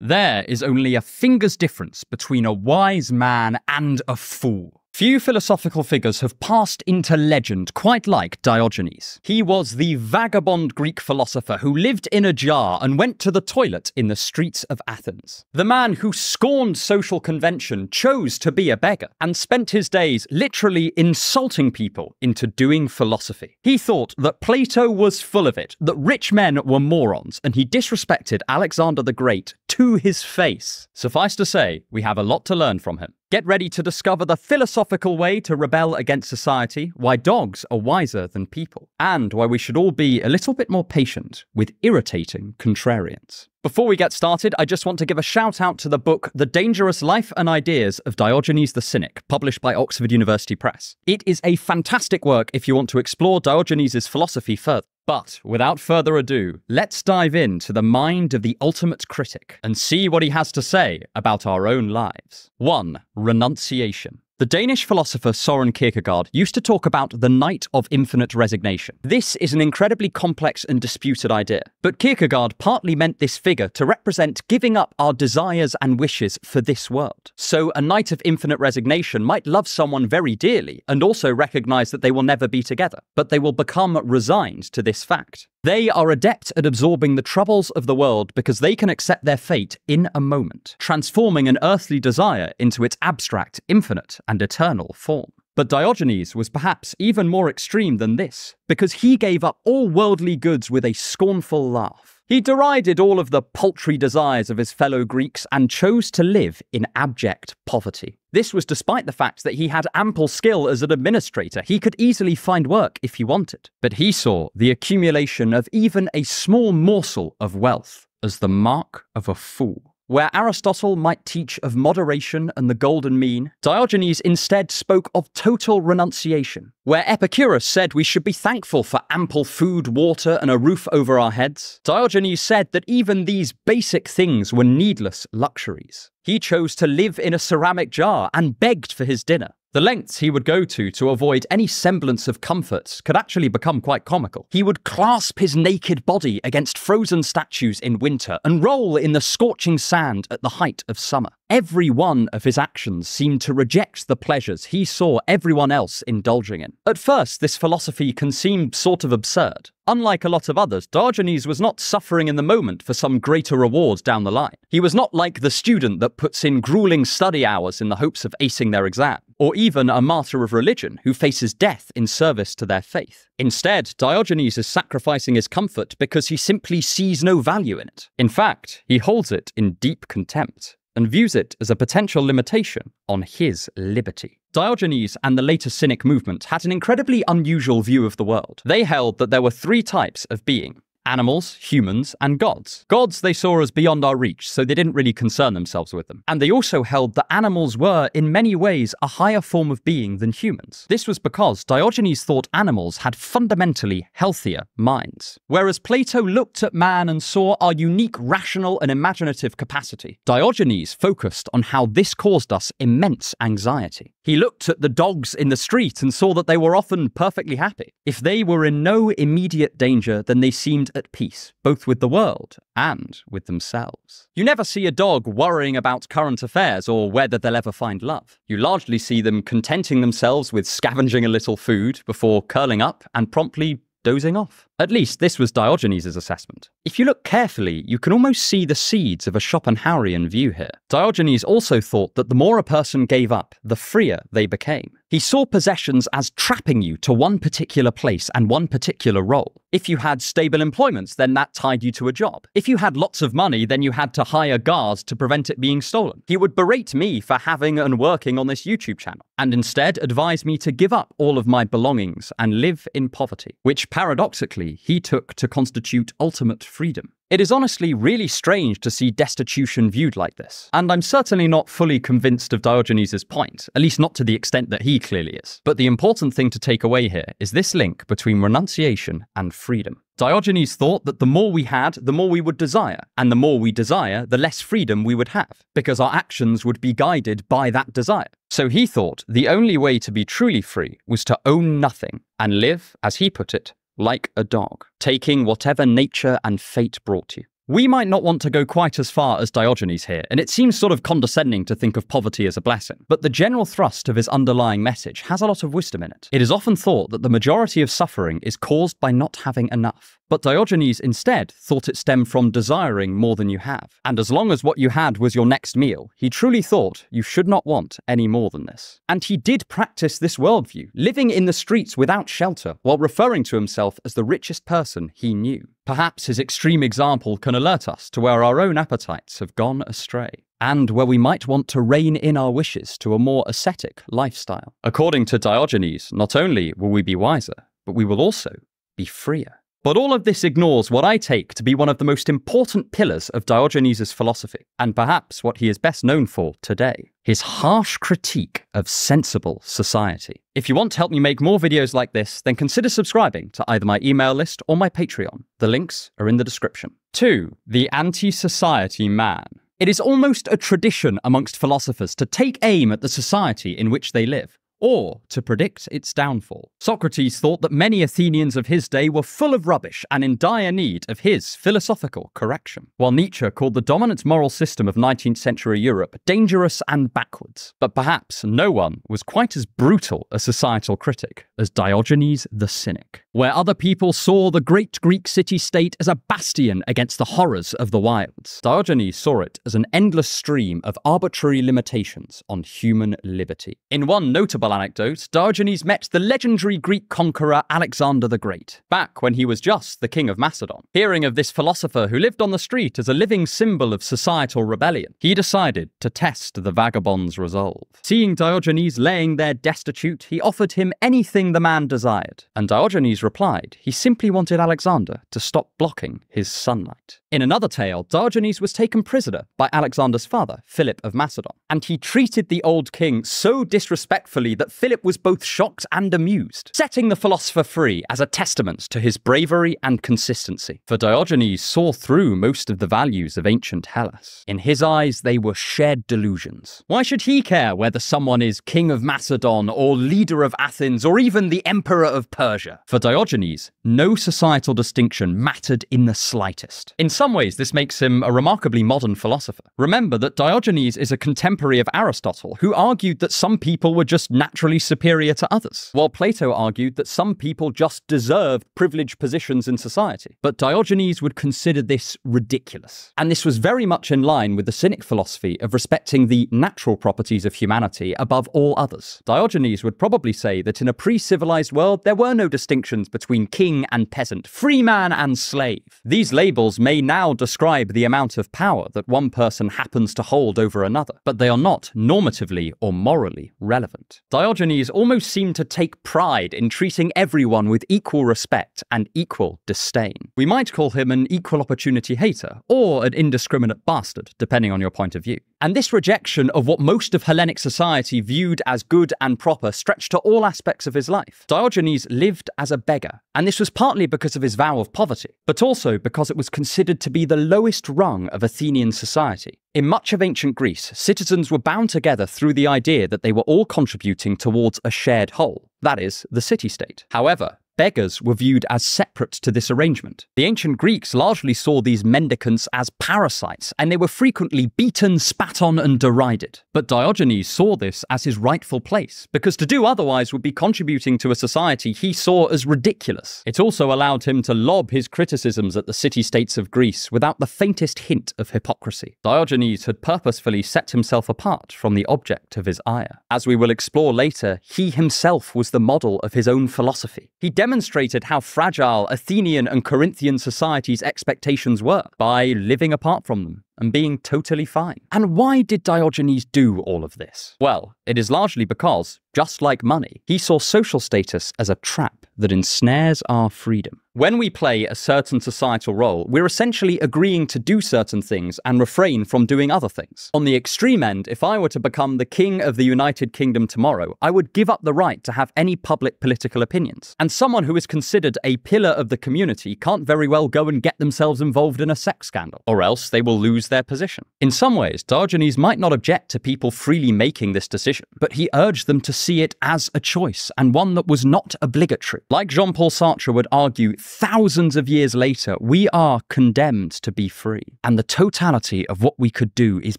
There is only a finger's difference between a wise man and a fool. Few philosophical figures have passed into legend quite like Diogenes. He was the vagabond Greek philosopher who lived in a jar and went to the toilet in the streets of Athens. The man who scorned social convention, chose to be a beggar, and spent his days literally insulting people into doing philosophy. He thought that Plato was full of it, that rich men were morons, and he disrespected Alexander the Great to his face. Suffice to say, we have a lot to learn from him. Get ready to discover the philosophical way to rebel against society, why dogs are wiser than people, and why we should all be a little bit more patient with irritating contrarians. Before we get started, I just want to give a shout out to the book The Dangerous Life and Ideas of Diogenes the Cynic, published by Oxford University Press. It is a fantastic work if you want to explore Diogenes' philosophy further. But without further ado, let's dive into the mind of the ultimate critic and see what he has to say about our own lives. 1. Renunciation. The Danish philosopher Søren Kierkegaard used to talk about the night of infinite resignation. This is an incredibly complex and disputed idea, but Kierkegaard partly meant this figure to represent giving up our desires and wishes for this world. So a night of infinite resignation might love someone very dearly and also recognize that they will never be together, but they will become resigned to this fact. They are adept at absorbing the troubles of the world because they can accept their fate in a moment, transforming an earthly desire into its abstract, infinite, and eternal form. But Diogenes was perhaps even more extreme than this, because he gave up all worldly goods with a scornful laugh. He derided all of the paltry desires of his fellow Greeks and chose to live in abject poverty. This was despite the fact that he had ample skill as an administrator. He could easily find work if he wanted. But he saw the accumulation of even a small morsel of wealth as the mark of a fool. Where Aristotle might teach of moderation and the golden mean, Diogenes instead spoke of total renunciation. Where Epicurus said we should be thankful for ample food, water, and a roof over our heads, Diogenes said that even these basic things were needless luxuries. He chose to live in a ceramic jar and begged for his dinner. The lengths he would go to avoid any semblance of comfort could actually become quite comical. He would clasp his naked body against frozen statues in winter and roll in the scorching sand at the height of summer. Every one of his actions seemed to reject the pleasures he saw everyone else indulging in. At first, this philosophy can seem sort of absurd. Unlike a lot of others, Diogenes was not suffering in the moment for some greater reward down the line. He was not like the student that puts in grueling study hours in the hopes of acing their exam, or even a martyr of religion who faces death in service to their faith. Instead, Diogenes is sacrificing his comfort because he simply sees no value in it. In fact, he holds it in deep contempt and views it as a potential limitation on his liberty. Diogenes and the later Cynic movement had an incredibly unusual view of the world. They held that there were three types of being: animals, humans, and gods. Gods they saw as beyond our reach, so they didn't really concern themselves with them. And they also held that animals were, in many ways, a higher form of being than humans. This was because Diogenes thought animals had fundamentally healthier minds. Whereas Plato looked at man and saw our unique rational and imaginative capacity, Diogenes focused on how this caused us immense anxiety. He looked at the dogs in the street and saw that they were often perfectly happy. If they were in no immediate danger, then they seemed at peace, both with the world and with themselves. You never see a dog worrying about current affairs or whether they'll ever find love. You largely see them contenting themselves with scavenging a little food before curling up and promptly dozing off. At least this was Diogenes' assessment. If you look carefully, you can almost see the seeds of a Schopenhauerian view here. Diogenes also thought that the more a person gave up, the freer they became. He saw possessions as trapping you to one particular place and one particular role. If you had stable employment, then that tied you to a job. If you had lots of money, then you had to hire guards to prevent it being stolen. He would berate me for having and working on this YouTube channel, and instead advise me to give up all of my belongings and live in poverty, which paradoxically he took to constitute ultimate freedom. It is honestly really strange to see destitution viewed like this, and I'm certainly not fully convinced of Diogenes' point, at least not to the extent that he clearly is. But the important thing to take away here is this link between renunciation and freedom. Diogenes thought that the more we had, the more we would desire, and the more we desire, the less freedom we would have, because our actions would be guided by that desire. So he thought the only way to be truly free was to own nothing and live, as he put it, like a dog, taking whatever nature and fate brought you. We might not want to go quite as far as Diogenes here, and it seems sort of condescending to think of poverty as a blessing, but the general thrust of his underlying message has a lot of wisdom in it. It is often thought that the majority of suffering is caused by not having enough, but Diogenes instead thought it stemmed from desiring more than you have, and as long as what you had was your next meal, he truly thought you should not want any more than this. And he did practice this worldview, living in the streets without shelter, while referring to himself as the richest person he knew. Perhaps his extreme example can alert us to where our own appetites have gone astray, and where we might want to rein in our wishes to a more ascetic lifestyle. According to Diogenes, not only will we be wiser, but we will also be freer. But all of this ignores what I take to be one of the most important pillars of Diogenes' philosophy, and perhaps what he is best known for today, his harsh critique of sensible society. If you want to help me make more videos like this, then consider subscribing to either my email list or my Patreon. The links are in the description. 2. The anti-society man. It is almost a tradition amongst philosophers to take aim at the society in which they live, or to predict its downfall. Socrates thought that many Athenians of his day were full of rubbish and in dire need of his philosophical correction, while Nietzsche called the dominant moral system of 19th century Europe dangerous and backwards. But perhaps no one was quite as brutal a societal critic as Diogenes the Cynic. Where other people saw the great Greek city-state as a bastion against the horrors of the wilds, Diogenes saw it as an endless stream of arbitrary limitations on human liberty. In one notable anecdote, Diogenes met the legendary Greek conqueror Alexander the Great, back when he was just the king of Macedon. Hearing of this philosopher who lived on the street as a living symbol of societal rebellion, he decided to test the vagabond's resolve. Seeing Diogenes laying there destitute, he offered him anything the man desired, and Diogenes replied he simply wanted Alexander to stop blocking his sunlight. In another tale, Diogenes was taken prisoner by Alexander's father, Philip of Macedon, and he treated the old king so disrespectfully that Philip was both shocked and amused, setting the philosopher free as a testament to his bravery and consistency. For Diogenes saw through most of the values of ancient Hellas. In his eyes, they were shared delusions. Why should he care whether someone is king of Macedon or leader of Athens or even the emperor of Persia? For Diogenes, no societal distinction mattered in the slightest. In some ways, this makes him a remarkably modern philosopher. Remember that Diogenes is a contemporary of Aristotle, who argued that some people were just naturally superior to others, while Plato argued that some people just deserved privileged positions in society. But Diogenes would consider this ridiculous, and this was very much in line with the Cynic philosophy of respecting the natural properties of humanity above all others. Diogenes would probably say that in a pre-civilized world there were no distinctions between king and peasant, free man and slave. These labels may now describe the amount of power that one person happens to hold over another, but they are not normatively or morally relevant. Diogenes almost seemed to take pride in treating everyone with equal respect and equal disdain. We might call him an equal opportunity hater, or an indiscriminate bastard, depending on your point of view. And this rejection of what most of Hellenic society viewed as good and proper stretched to all aspects of his life. Diogenes lived as a beggar, and this was partly because of his vow of poverty, but also because it was considered to be the lowest rung of Athenian society. In much of ancient Greece, citizens were bound together through the idea that they were all contributing towards a shared whole, that is, the city-state. However, beggars were viewed as separate to this arrangement. The ancient Greeks largely saw these mendicants as parasites, and they were frequently beaten, spat on, and derided. But Diogenes saw this as his rightful place, because to do otherwise would be contributing to a society he saw as ridiculous. It also allowed him to lob his criticisms at the city-states of Greece without the faintest hint of hypocrisy. Diogenes had purposefully set himself apart from the object of his ire. As we will explore later, he himself was the model of his own philosophy. He demonstrated how fragile Athenian and Corinthian society's expectations were by living apart from them and being totally fine. And why did Diogenes do all of this? Well, it is largely because, just like money, he saw social status as a trap that ensnares our freedom. When we play a certain societal role, we're essentially agreeing to do certain things and refrain from doing other things. On the extreme end, if I were to become the king of the United Kingdom tomorrow, I would give up the right to have any public political opinions. And someone who is considered a pillar of the community can't very well go and get themselves involved in a sex scandal, or else they will lose is their position. In some ways, Diogenes might not object to people freely making this decision, but he urged them to see it as a choice, and one that was not obligatory. Like Jean-Paul Sartre would argue, thousands of years later, we are condemned to be free, and the totality of what we could do is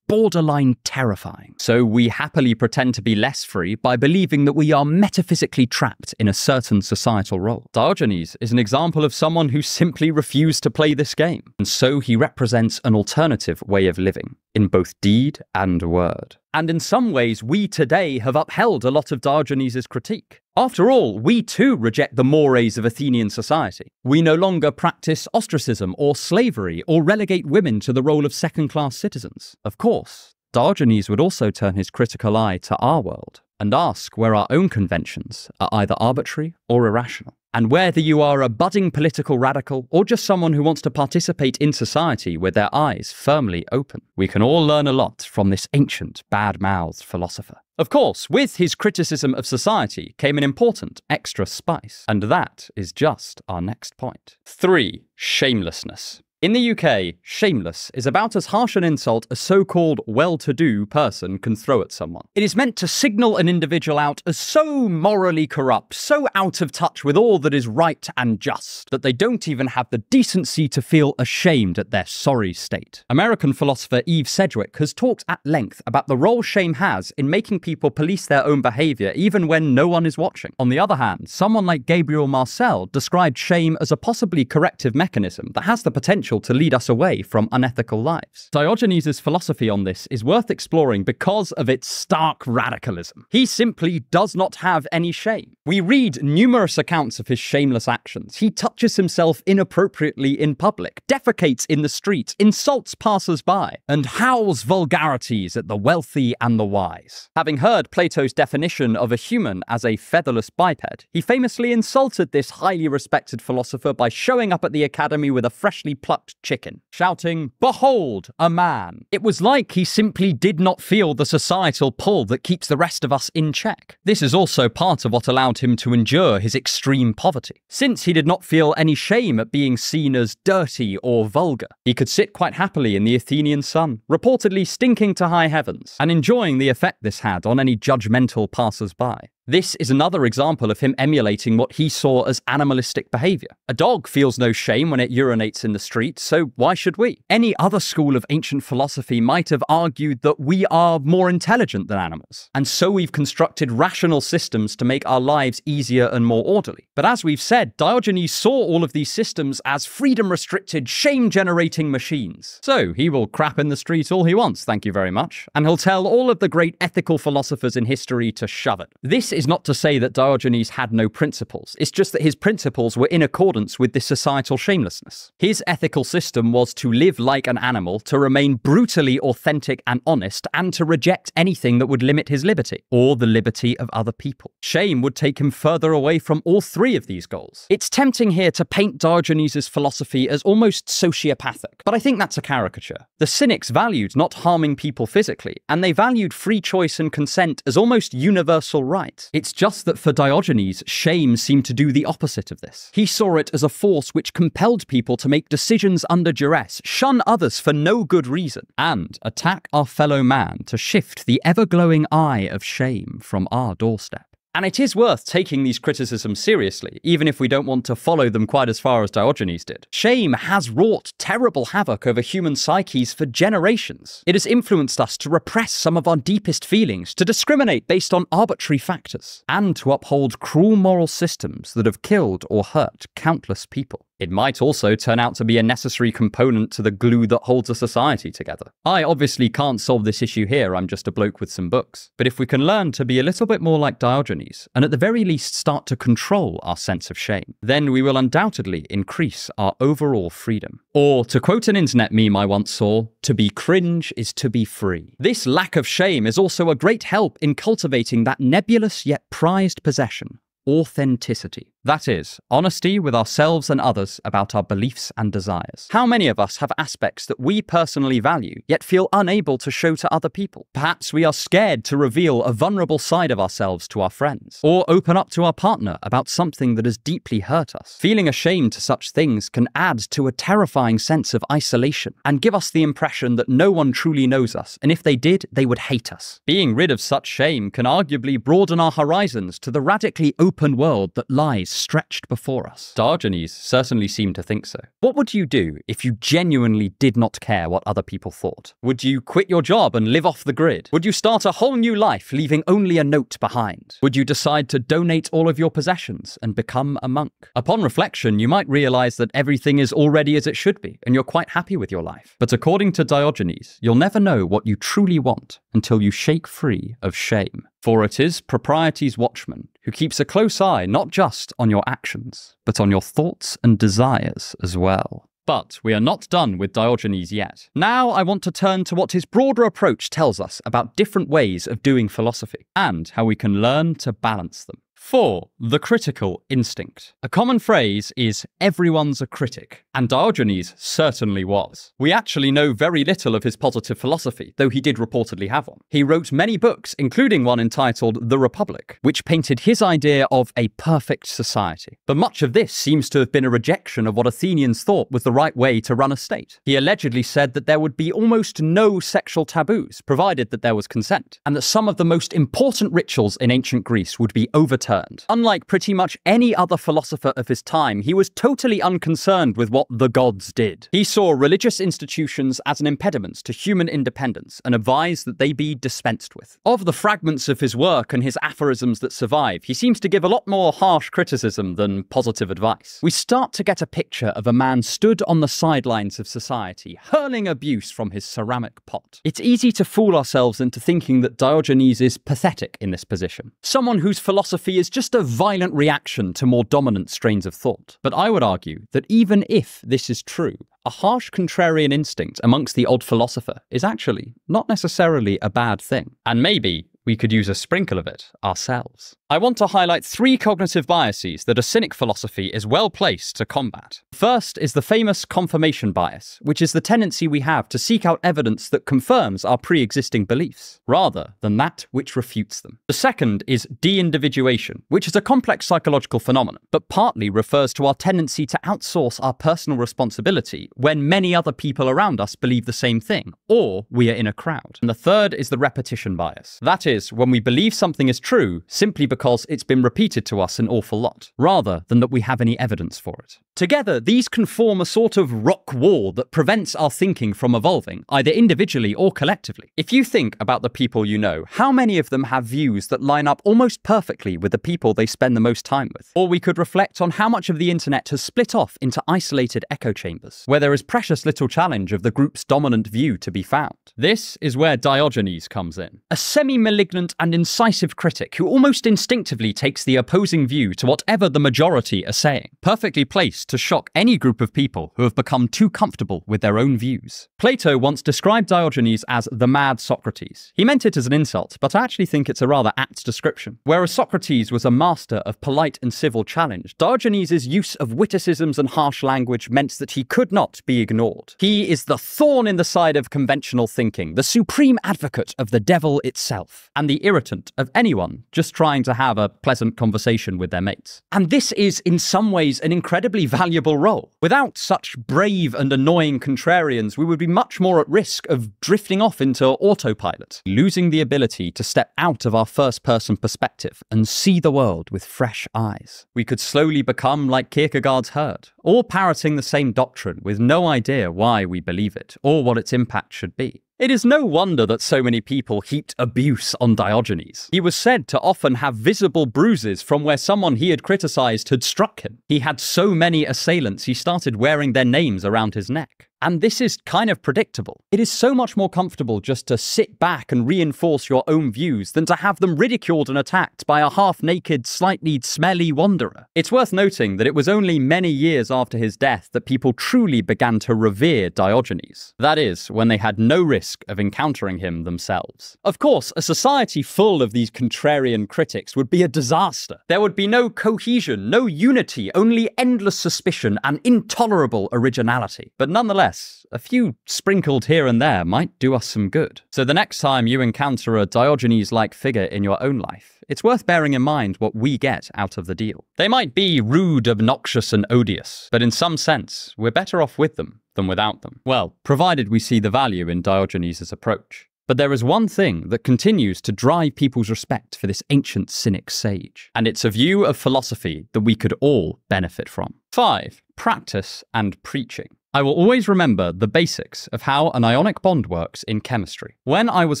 borderline terrifying. So we happily pretend to be less free by believing that we are metaphysically trapped in a certain societal role. Diogenes is an example of someone who simply refused to play this game, and so he represents an alternative way of living, in both deed and word. And in some ways, we today have upheld a lot of Diogenes' critique. After all, we too reject the mores of Athenian society. We no longer practice ostracism or slavery or relegate women to the role of second-class citizens. Of course, Diogenes would also turn his critical eye to our world and ask where our own conventions are either arbitrary or irrational. And whether you are a budding political radical or just someone who wants to participate in society with their eyes firmly open, we can all learn a lot from this ancient, bad-mouthed philosopher. Of course, with his criticism of society came an important extra spice, and that is just our next point. 3. Shamelessness. In the UK, shameless is about as harsh an insult a so-called well-to-do person can throw at someone. It is meant to signal an individual out as so morally corrupt, so out of touch with all that is right and just, that they don't even have the decency to feel ashamed at their sorry state. American philosopher Eve Sedgwick has talked at length about the role shame has in making people police their own behaviour even when no one is watching. On the other hand, someone like Gabriel Marcel described shame as a possibly corrective mechanism that has the potential to lead us away from unethical lives. Diogenes' philosophy on this is worth exploring because of its stark radicalism. He simply does not have any shame. We read numerous accounts of his shameless actions. He touches himself inappropriately in public, defecates in the street, insults passers-by, and howls vulgarities at the wealthy and the wise. Having heard Plato's definition of a human as a featherless biped, he famously insulted this highly respected philosopher by showing up at the academy with a freshly plucked chicken, shouting, "Behold, a man!" It was like he simply did not feel the societal pull that keeps the rest of us in check. This is also part of what allowed him to endure his extreme poverty. Since he did not feel any shame at being seen as dirty or vulgar, he could sit quite happily in the Athenian sun, reportedly stinking to high heavens, and enjoying the effect this had on any judgmental passers-by. This is another example of him emulating what he saw as animalistic behaviour. A dog feels no shame when it urinates in the street, so why should we? Any other school of ancient philosophy might have argued that we are more intelligent than animals, and so we've constructed rational systems to make our lives easier and more orderly. But as we've said, Diogenes saw all of these systems as freedom-restricted, shame-generating machines. So he will crap in the street all he wants, thank you very much, and he'll tell all of the great ethical philosophers in history to shove it. This is not to say that Diogenes had no principles, it's just that his principles were in accordance with this societal shamelessness. His ethical system was to live like an animal, to remain brutally authentic and honest, and to reject anything that would limit his liberty, or the liberty of other people. Shame would take him further away from all three of these goals. It's tempting here to paint Diogenes' philosophy as almost sociopathic, but I think that's a caricature. The Cynics valued not harming people physically, and they valued free choice and consent as almost universal rights. It's just that for Diogenes, shame seemed to do the opposite of this. He saw it as a force which compelled people to make decisions under duress, shun others for no good reason, and attack our fellow man to shift the ever-glowing eye of shame from our doorstep. And it is worth taking these criticisms seriously, even if we don't want to follow them quite as far as Diogenes did. Shame has wrought terrible havoc over human psyches for generations. It has influenced us to repress some of our deepest feelings, to discriminate based on arbitrary factors, and to uphold cruel moral systems that have killed or hurt countless people. It might also turn out to be a necessary component to the glue that holds a society together. I obviously can't solve this issue here, I'm just a bloke with some books. But if we can learn to be a little bit more like Diogenes, and at the very least start to control our sense of shame, then we will undoubtedly increase our overall freedom. Or, to quote an internet meme I once saw, "To be cringe is to be free." This lack of shame is also a great help in cultivating that nebulous yet prized possession, authenticity. That is, honesty with ourselves and others about our beliefs and desires. How many of us have aspects that we personally value, yet feel unable to show to other people? Perhaps we are scared to reveal a vulnerable side of ourselves to our friends, or open up to our partner about something that has deeply hurt us. Feeling ashamed to such things can add to a terrifying sense of isolation, and give us the impression that no one truly knows us, and if they did, they would hate us. Being rid of such shame can arguably broaden our horizons to the radically open world that lies stretched before us. Diogenes certainly seemed to think so. What would you do if you genuinely did not care what other people thought? Would you quit your job and live off the grid? Would you start a whole new life, leaving only a note behind? Would you decide to donate all of your possessions and become a monk? Upon reflection, you might realize that everything is already as it should be, and you're quite happy with your life. But according to Diogenes, you'll never know what you truly want until you shake free of shame. For it is propriety's watchman who keeps a close eye not just on your actions, but on your thoughts and desires as well. But we are not done with Diogenes yet. Now I want to turn to what his broader approach tells us about different ways of doing philosophy, and how we can learn to balance them. 4. The critical instinct. A common phrase is, everyone's a critic, and Diogenes certainly was. We actually know very little of his positive philosophy, though he did reportedly have one. He wrote many books, including one entitled The Republic, which painted his idea of a perfect society. But much of this seems to have been a rejection of what Athenians thought was the right way to run a state. He allegedly said that there would be almost no sexual taboos, provided that there was consent, and that some of the most important rituals in ancient Greece would be overturned. Unlike pretty much any other philosopher of his time, he was totally unconcerned with what the gods did. He saw religious institutions as an impediment to human independence and advised that they be dispensed with. Of the fragments of his work and his aphorisms that survive, he seems to give a lot more harsh criticism than positive advice. We start to get a picture of a man stood on the sidelines of society, hurling abuse from his ceramic pot. It's easy to fool ourselves into thinking that Diogenes is pathetic in this position. Someone whose philosophy is just a violent reaction to more dominant strains of thought. But I would argue that even if this is true, a harsh contrarian instinct amongst the old philosopher is actually not necessarily a bad thing. And maybe we could use a sprinkle of it ourselves. I want to highlight 3 cognitive biases that a Cynic philosophy is well placed to combat. First is the famous confirmation bias, which is the tendency we have to seek out evidence that confirms our pre-existing beliefs, rather than that which refutes them. The second is de-individuation, which is a complex psychological phenomenon, but partly refers to our tendency to outsource our personal responsibility when many other people around us believe the same thing, or we are in a crowd. And the third is the repetition bias. That is, when we believe something is true, simply because it's been repeated to us an awful lot, rather than that we have any evidence for it. Together, these can form a sort of rock wall that prevents our thinking from evolving, either individually or collectively. If you think about the people you know, how many of them have views that line up almost perfectly with the people they spend the most time with? Or we could reflect on how much of the internet has split off into isolated echo chambers, where there is precious little challenge of the group's dominant view to be found. This is where Diogenes comes in. A semi-malignant and incisive critic who almost instinctively takes the opposing view to whatever the majority are saying, perfectly placed to shock any group of people who have become too comfortable with their own views. Plato once described Diogenes as the mad Socrates. He meant it as an insult, but I actually think it's a rather apt description. Whereas Socrates was a master of polite and civil challenge, Diogenes' use of witticisms and harsh language meant that he could not be ignored. He is the thorn in the side of conventional thinking, the supreme advocate of the devil itself, and the irritant of anyone just trying to have a pleasant conversation with their mates. And this is, in some ways, an incredibly valuable role. Without such brave and annoying contrarians, we would be much more at risk of drifting off into autopilot, losing the ability to step out of our first-person perspective and see the world with fresh eyes. We could slowly become like Kierkegaard's herd, all parroting the same doctrine with no idea why we believe it or what its impact should be. It is no wonder that so many people heaped abuse on Diogenes. He was said to often have visible bruises from where someone he had criticized had struck him. He had so many assailants he started wearing their names around his neck. And this is kind of predictable. It is so much more comfortable just to sit back and reinforce your own views than to have them ridiculed and attacked by a half-naked, slightly smelly wanderer. It's worth noting that it was only many years after his death that people truly began to revere Diogenes. That is, when they had no risk of encountering him themselves. Of course, a society full of these contrarian critics would be a disaster. There would be no cohesion, no unity, only endless suspicion and intolerable originality. But nonetheless, a few sprinkled here and there might do us some good. So the next time you encounter a Diogenes-like figure in your own life, it's worth bearing in mind what we get out of the deal. They might be rude, obnoxious, and odious, but in some sense, we're better off with them than without them. Well, provided we see the value in Diogenes' approach. But there is one thing that continues to drive people's respect for this ancient Cynic sage, and it's a view of philosophy that we could all benefit from. 5. Practice and preaching. I will always remember the basics of how an ionic bond works in chemistry. When I was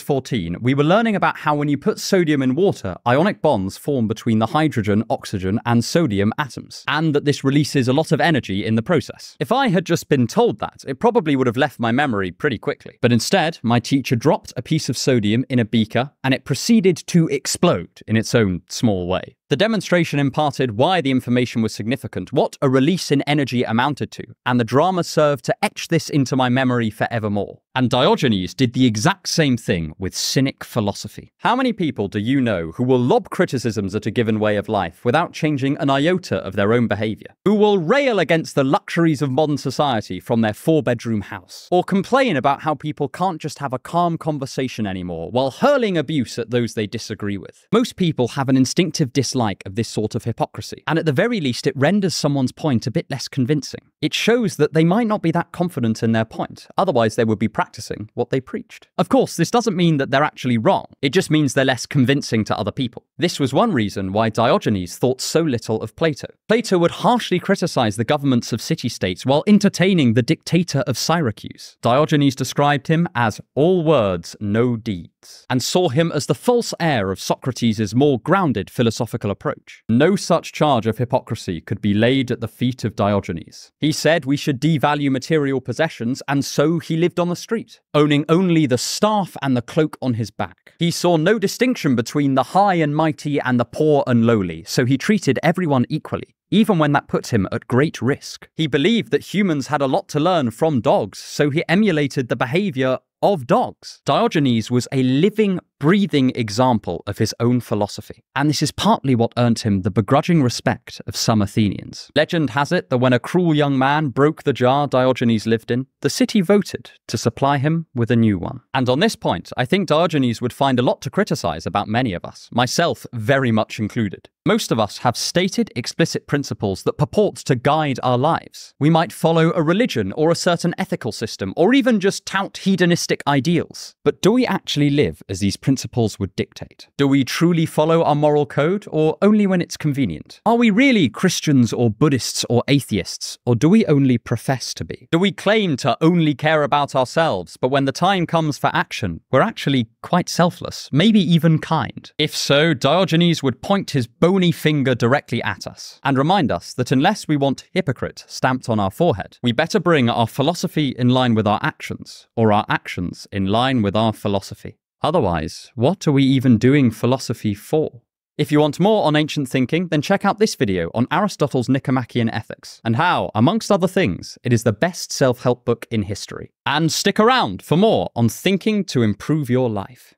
14, we were learning about how when you put sodium in water, ionic bonds form between the hydrogen, oxygen, and sodium atoms, and that this releases a lot of energy in the process. If I had just been told that, it probably would have left my memory pretty quickly. But instead, my teacher dropped a piece of sodium in a beaker, and it proceeded to explode in its own small way. The demonstration imparted why the information was significant, what a release in energy amounted to, and the drama served to etch this into my memory forevermore. And Diogenes did the exact same thing with Cynic philosophy. How many people do you know who will lob criticisms at a given way of life without changing an iota of their own behaviour? Who will rail against the luxuries of modern society from their four-bedroom house? Or complain about how people can't just have a calm conversation anymore while hurling abuse at those they disagree with? Most people have an instinctive dislike of this sort of hypocrisy, and at the very least it renders someone's point a bit less convincing. It shows that they might not be that confident in their point, otherwise they would be practicing what they preached. Of course, this doesn't mean that they're actually wrong, it just means they're less convincing to other people. This was one reason why Diogenes thought so little of Plato. Plato would harshly criticize the governments of city-states while entertaining the dictator of Syracuse. Diogenes described him as all words, no deeds, and saw him as the false heir of Socrates' more grounded philosophical approach. No such charge of hypocrisy could be laid at the feet of Diogenes. He said we should devalue material possessions, and so he lived on the street, owning only the staff and the cloak on his back. He saw no distinction between the high and mighty and the poor and lowly, so he treated everyone equally, even when that put him at great risk. He believed that humans had a lot to learn from dogs, so he emulated the behaviour of dogs. Diogenes was a living, breathing example of his own philosophy, and this is partly what earned him the begrudging respect of some Athenians. Legend has it that when a cruel young man broke the jar Diogenes lived in, the city voted to supply him with a new one. And on this point, I think Diogenes would find a lot to criticise about many of us, myself very much included. Most of us have stated, explicit principles that purport to guide our lives. We might follow a religion or a certain ethical system, or even just tout hedonistic ideals. But do we actually live as these principles would dictate? Do we truly follow our moral code, or only when it's convenient? Are we really Christians or Buddhists or atheists, or do we only profess to be? Do we claim to only care about ourselves, but when the time comes for action, we're actually quite selfless, maybe even kind? If so, Diogenes would point his bony finger directly at us, and remind us that unless we want hypocrite stamped on our forehead, we better bring our philosophy in line with our actions, or our actions in line with our philosophy. Otherwise, what are we even doing philosophy for? If you want more on ancient thinking, then check out this video on Aristotle's Nicomachean Ethics, and how, amongst other things, it is the best self-help book in history. And stick around for more on thinking to improve your life.